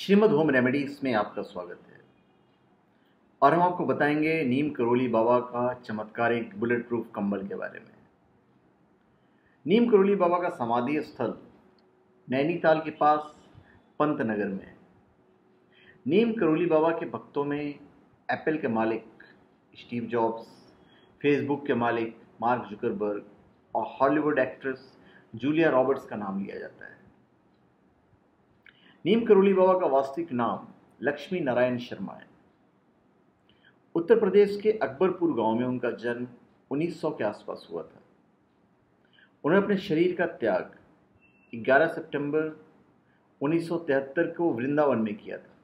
Shrimad home remedies में आपका स्वागत है और हम आपको बताएंगे नीम करोली बाबा का चमत्कारिक बुलेट प्रूफ कंबल के बारे में। नीम करोली बाबा का समाधि स्थल नैनीताल के पास पंतनगर में है। नीम करोली बाबा के भक्तों में एप्पल के मालिक स्टीव जॉब्स, फेसबुक के मालिक मार्क जुकरबर्ग और हॉलीवुड एक्ट्रेस जूलिया रॉबर्ट्स का नाम लिया जाता है। नीम करोली बाबा का वास्तविक नाम लक्ष्मी नारायण शर्मा है। उत्तर प्रदेश के अकबरपुर गांव में उनका जन्म 1900 के आसपास हुआ था। उन्होंने अपने शरीर का त्याग 11 सितंबर 1973 को वृंदावन में किया था।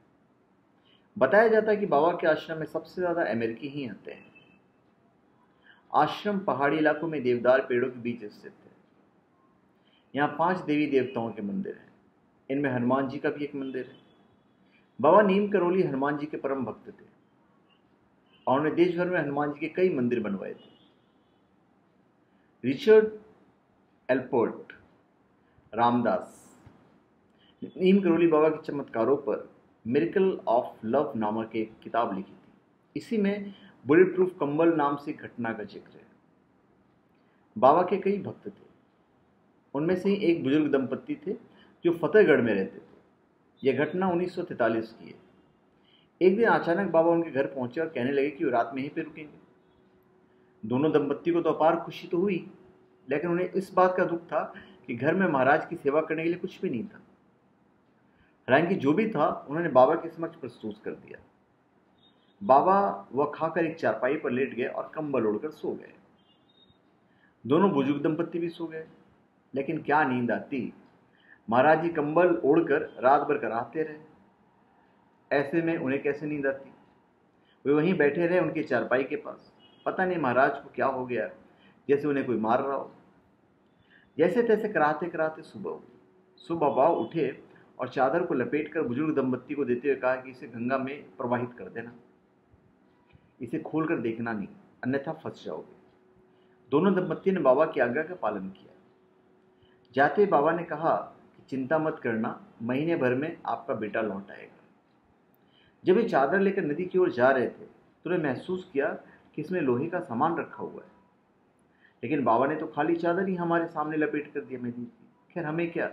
बताया जाता है कि बाबा के आश्रम में सबसे ज़्यादा अमेरिकी ही आते हैं। आश्रम पहाड़ी इलाकों में देवदार पेड़ों के बीच स्थित है। यहाँ 5 देवी देवताओं के मंदिर हैं, इनमें हनुमान जी का भी एक मंदिर है। बाबा नीम करोली हनुमान जी के परम भक्त थे और उन्होंने देश भर में हनुमान जी के कई मंदिर बनवाए थे। रिचर्ड एल्पोर्ट, रामदास नीम करोली बाबा के चमत्कारों पर मिरेकल ऑफ लव नामक एक किताब लिखी थी। इसी में बुलेट प्रूफ कंबल नाम से घटना का जिक्र है। बाबा के कई भक्त थे, उनमें से एक बुजुर्ग दंपत्ति थे जो फतेहगढ़ में रहते थे। यह घटना 1943 की है। एक दिन अचानक बाबा उनके घर पहुंचे और कहने लगे कि वो रात में यहीं पे रुकेंगे। दोनों दंपत्तियों को तो अपार खुशी तो हुई, लेकिन उन्हें इस बात का दुख था कि घर में महाराज की सेवा करने के लिए कुछ भी नहीं था। हालांकि जो भी था उन्होंने बाबा के समक्ष प्रस्तुत कर दिया। बाबा वह खाकर एक चारपाई पर लेट गए और कम्बल ओढ़कर सो गए। दोनों बुजुर्ग दंपत्ति भी सो गए, लेकिन क्या नींद आती। महाराज जी कंबल ओढ़कर रात भर कराहते रहे। ऐसे में उन्हें कैसे नींद आती। वे वहीं बैठे रहे उनकी चारपाई के पास। पता नहीं महाराज को क्या हो गया, जैसे उन्हें कोई मार रहा हो। जैसे तैसे कराहते कराहते सुबह हुई। सुबह बाबा उठे और चादर को लपेटकर बुजुर्ग दंपत्ति को देते हुए कहा कि इसे गंगा में प्रवाहित कर देना, इसे खोलकर देखना नहीं, अन्यथा फंस जाओगे। दोनों दंपत्ति ने बाबा की आज्ञा का पालन किया। जाते बाबा ने कहा, चिंता मत करना, महीने भर में आपका बेटा लौट आएगा। जब ये चादर लेकर नदी की ओर जा रहे थे तो उन्हें महसूस किया कि इसमें लोहे का सामान रखा हुआ है, लेकिन बाबा ने तो खाली चादर ही हमारे सामने लपेट कर दिया। खैर हमें क्या,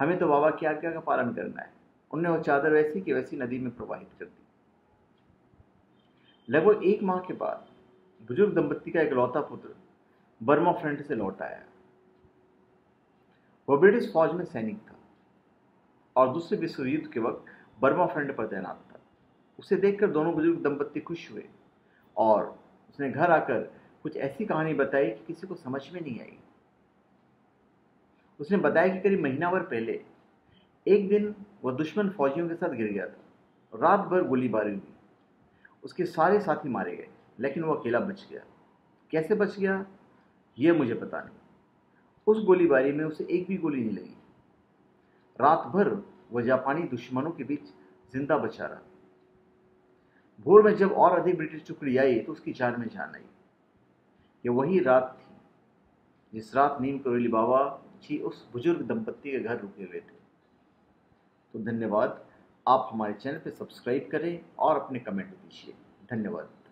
हमें तो बाबा की आज्ञा का पालन करना है। उन्होंने वो चादर वैसी की वैसी नदी में प्रवाहित कर दी। लगभग 1 माह के बाद बुजुर्ग दंपत्ति का इकलौता पुत्र बर्मा फ्रंट से लौट आया। वह ब्रिटिश फौज में सैनिक था और दूसरे विश्व युद्ध के वक्त बर्मा फ्रंट पर तैनात था। उसे देखकर दोनों बुजुर्ग दंपत्ति खुश हुए और उसने घर आकर कुछ ऐसी कहानी बताई कि किसी को समझ में नहीं आई। उसने बताया कि करीब महीना भर पहले एक दिन वह दुश्मन फौजियों के साथ गिर गया था। रात भर गोलीबारी हुई, उसके सारे साथी मारे गए, लेकिन वह अकेला बच गया। कैसे बच गया यह मुझे पता नहीं। उस गोलीबारी में उसे एक भी गोली नहीं लगी। रात भर वह जापानी दुश्मनों के बीच जिंदा बचा रहा। भोर में जब और अधिक ब्रिटिश टुकड़ी आई तो उसकी जान में जान आई। यह वही रात थी जिस रात नीम करोली बाबा जी उस बुजुर्ग दंपत्ति के घर रुके हुए थे। तो धन्यवाद। आप हमारे चैनल पर सब्सक्राइब करें और अपने कमेंट दीजिए। धन्यवाद।